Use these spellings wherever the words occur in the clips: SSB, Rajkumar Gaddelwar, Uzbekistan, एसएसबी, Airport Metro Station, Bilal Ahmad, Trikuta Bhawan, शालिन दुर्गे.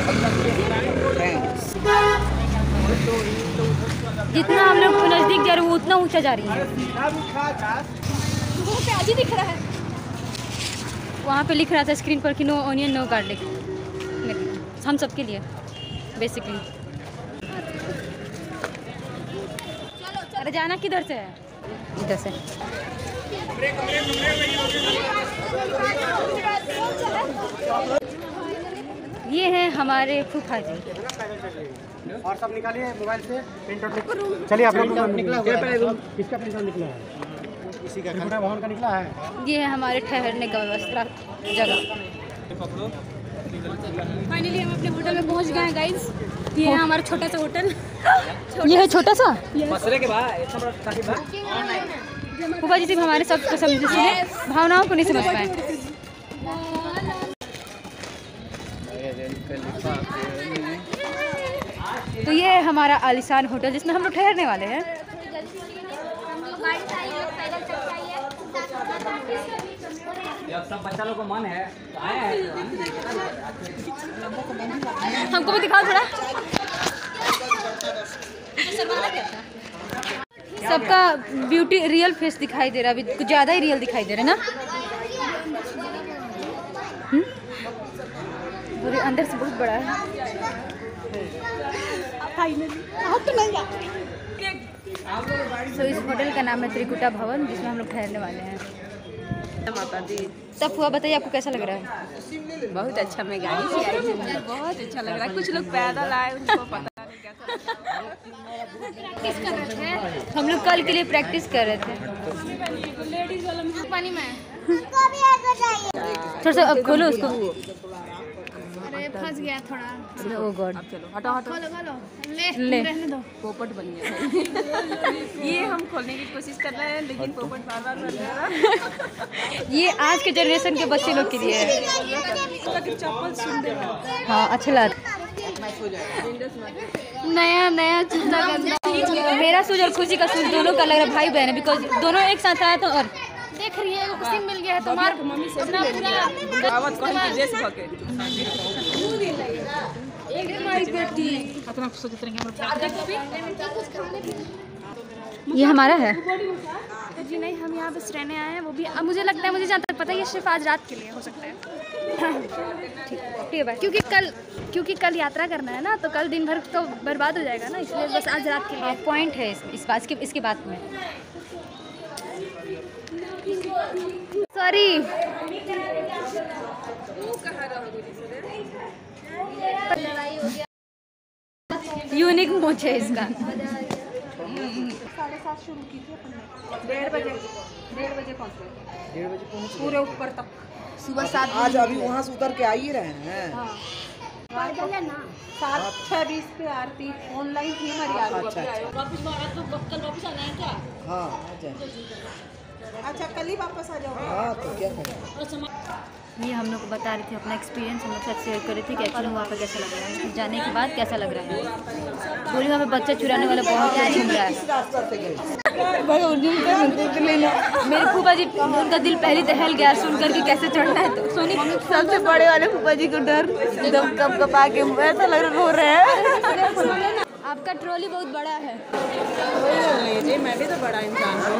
जितना हम लोग नजदीक जा रहे हैं उतना ऊंचा जा रही है। वो प्याजी दिख रहा है वहाँ पे, लिख रहा था स्क्रीन पर कि नो ऑनियन नो गार्लिक, हम सब के लिए बेसिकली। अरे जाना किधर से है? इधर से। ये है हमारे फूफा जी। और सब निकालिए मोबाइल से प्रिंटआउट। चलिए आप लोग निकला हुआ, किसका प्रिंटआउट निकला है? इसी का त्रिकुटा भवन का निकला है। ये है हमारे ठहरने का व्यवस्था जगह। फाइनली हम अपने होटल में पहुंच गए हैं गाइस। ये है हमारा छोटा सा होटल। ये है छोटा सा मसरे के बाद इतना बड़ा ताकि बात फूफा जी सिर्फ हमारे सब समझ से भावनाओं को नहीं समझ पाए। तो ये है हमारा आलिशान होटल जिसमें हम लोग ठहरने वाले हैं। हमको भी दिखाओ थोड़ा। सबका ब्यूटी रियल फेस दिखाई दे रहा है, अभी कुछ ज़्यादा ही रियल दिखाई दे रहा है ना। पूरे अंदर से बहुत बड़ा है। तो इस होटल का नाम है त्रिकुटा भवन जिसमें हम लोग ठहरने वाले हैं। माता दी तब हुआ, बताइए आपको कैसा लग रहा है? बहुत अच्छा, मैं गाड़ी से आई हूं, मुझे बहुत अच्छा लग रहा है। कुछ लोग पैदल आए, उनको पता नहीं कैसा लग रहा है। हम लोग कल के लिए प्रैक्टिस कर रहे थे। लेडीज वाला मुझे पानी में थोड़ा सा अब खोलो उसको। अरे फंस गया थोड़ा। ओ गॉड, चलो हटाओ हटाओ, खोलो ले, रहने दो। पोपट बन गया। ये हम खोलने की कोशिश कर रहे हैं लेकिन पोपट बार-बार बन रहा। ये आज के जनरेशन के बच्चे लोग के लिए है। चप्पल सुंदर है। हाँ अच्छा लग नया नया चुटला गंदा। मेरा सूज और खुशी का सूज दोनों का लग रहा है भाई बहन है, बिकॉज दोनों एक साथ आया तो। और देख रही है सिम मिल गया है तुम्हारे मम्मी से पूरा दावत कौन की जैसे भके दूध ही लगे एक हमारी बेटी इतना खुश होते रहेंगे। हम ये हमारा है जी नहीं, हम यहाँ बस रहने आए हैं। वो भी अब मुझे लगता है, मुझे जहाँ तक पता है ये सिर्फ आज रात के लिए हो सकता है। ठीक है, क्योंकि कल यात्रा करना है ना, तो कल दिन भर तो बर्बाद हो जाएगा ना, इसलिए बस आज रात के लिए पॉइंट है। इसके बाद में सॉरी यूनिक मोच है इसका। 7:30 शुरू की थी, 1:30 बजे पहुँचे पूरे ऊपर तक। सुबह 7 आज अभी वहाँ से उतर के आ ही रहे हैं। हाँ। 7:20 पे आरती ऑनलाइन थी हमारी। वापस वापस आना है क्या? हाँ अच्छा, कल ही वापस आ जाओ तो क्या करें। ये हम लोग को बता रही थी अपना एक्सपीरियंस, हम लोग साथ शेयर कर रही थी कि एक्चुअली वहाँ पर कैसा लग रहा है, जाने के बाद कैसा लग रहा है। बोली वहाँ पर बच्चा चुराने वाला बहुत घूम रहा है। मेरे फूफा जी उनका दिल पहले दहल गया सुन करके कैसे चढ़ना है। तो सोनी सबसे बड़े वाले फूफा जी को डर एकदम कप कपा के ऐसा लग रहा हो रहा है। आपका ट्रॉली बहुत बड़ा है। जी मैं भी तो बड़ा इंसान हूँ।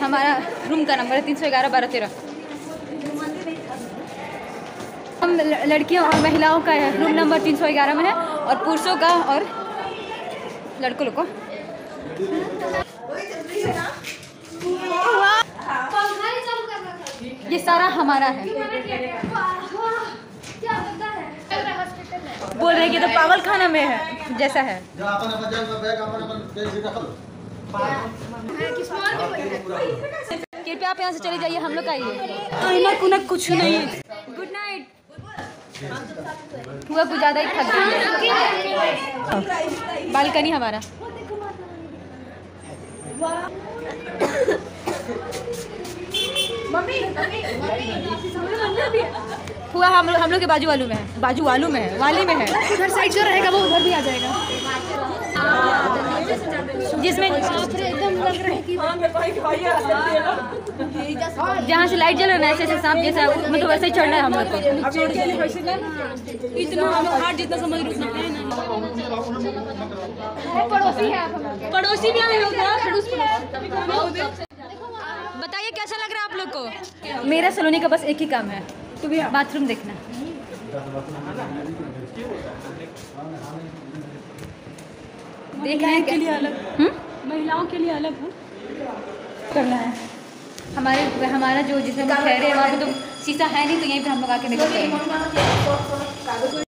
हमारा रूम का नंबर है 311-12-13। हम लड़कियों और महिलाओं का रूम नंबर 311 में है, और पुरुषों का और लड़कों लोग का। ये सारा हमारा है। बोल रहे कि तो पागल खाना में है जैसा है। कृपया आप यहाँ से चले जाइए, हम लोग आइए कुछ नहीं। Good night. हुआ कुछ ज़्यादा ही थक गई। बालकनी हमारा। हुआ हम लोग के बाजू वालों में है, वाली में है। उधर साइड जो रहेगा वो उधर भी आ जाएगा। जिसमें जहाँ से लाइट जल रहा है ऐसे सांप जैसा मतलब वैसे ही चढ़ना है हम लोग को। इतना हम हाथ जितना समझ रुक सकते हैं ना। पड़ोसी भी आए होगा। बताइए कैसा लग रहा है आप लोग को? मेरा सलोनी का बस एक ही काम है, तुम्हें बाथरूम देखना। देखने के लिए अलग, महिलाओं के लिए अलग करना है। हमारा जो जिसमें ठहरे हैं वहाँ पे तो शीशा है नहीं, तो यहीं पे हम लोग आके निकलते हैं।